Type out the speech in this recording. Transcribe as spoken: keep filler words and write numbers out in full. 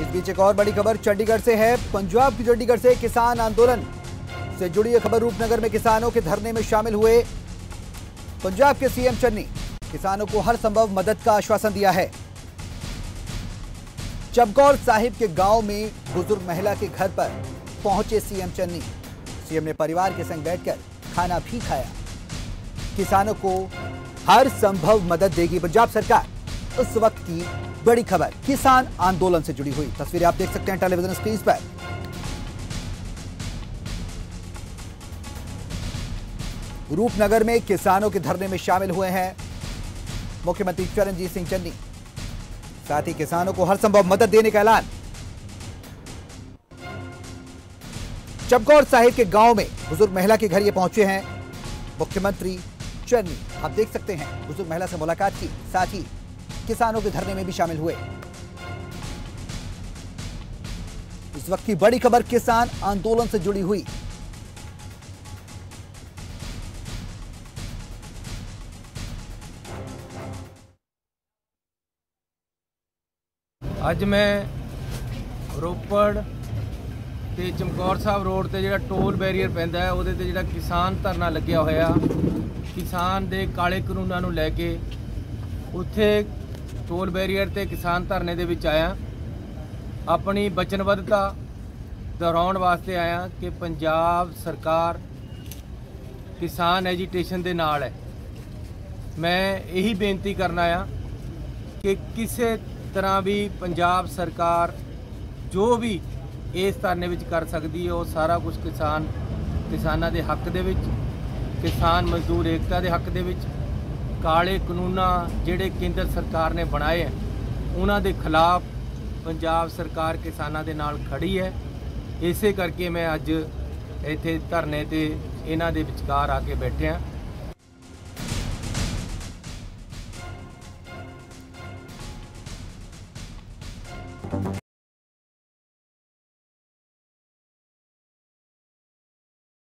इस बीच एक और बड़ी खबर चंडीगढ़ से है। पंजाब की चंडीगढ़ से किसान आंदोलन से जुड़ी यह खबर। रूपनगर में किसानों के धरने में शामिल हुए पंजाब के सीएम चन्नी। किसानों को हर संभव मदद का आश्वासन दिया है। चमकौर साहिब के गांव में बुजुर्ग महिला के घर पर पहुंचे सीएम चन्नी। सीएम ने परिवार के संग बैठकर खाना भी खाया। किसानों को हर संभव मदद देगी पंजाब सरकार, उस वक्त की बड़ी खबर किसान आंदोलन से जुड़ी हुई। तस्वीरें आप देख सकते हैं टेलीविजन स्क्रीन पर। रूपनगर में किसानों के धरने में शामिल हुए हैं मुख्यमंत्री चरणजीत सिंह चन्नी। साथ ही किसानों को हर संभव मदद देने का ऐलान। चमकौर साहिब के गांव में बुजुर्ग महिला के घर ये पहुंचे हैं मुख्यमंत्री चन्नी। आप देख सकते हैं बुजुर्ग महिला से मुलाकात की, साथ ही किसानों के धरने में भी शामिल हुए। इस वक्त की बड़ी खबर किसान आंदोलन से जुड़ी हुई। ਅੱਜ मैं रोपड़ ते चमकौर साहिब रोड ते जिहड़ा टोल बैरीयर पैंदा है उहदे ते जिहड़ा किसान धरना लग्गिया होया किसान दे काले कानूनां नूं लै के उत्थे टोल बैरीयर ते किसान धरने दे विच आया। अपनी वचनबद्धता दोहराउण वास्ते आया कि पंजाब सरकार किसान एजीटेशन दे नाल है। मैं यही बेनती करना आ कि किसे तरह भी पंजाब सरकार जो भी इस धरने विच कर सकती है वह सारा कुछ किसान किसानों के हक दे विच, किसान मजदूर एकता के हक दे विच, काले कानूना जिहड़े केंद्र सरकार ने बनाए हैं उन्हां दे खिलाफ पंजाब सरकार किसानों के नाल खड़ी है। इसे करके मैं अज इत्थे धरने ते इन्हां दे विचकार आके बैठे हाँ।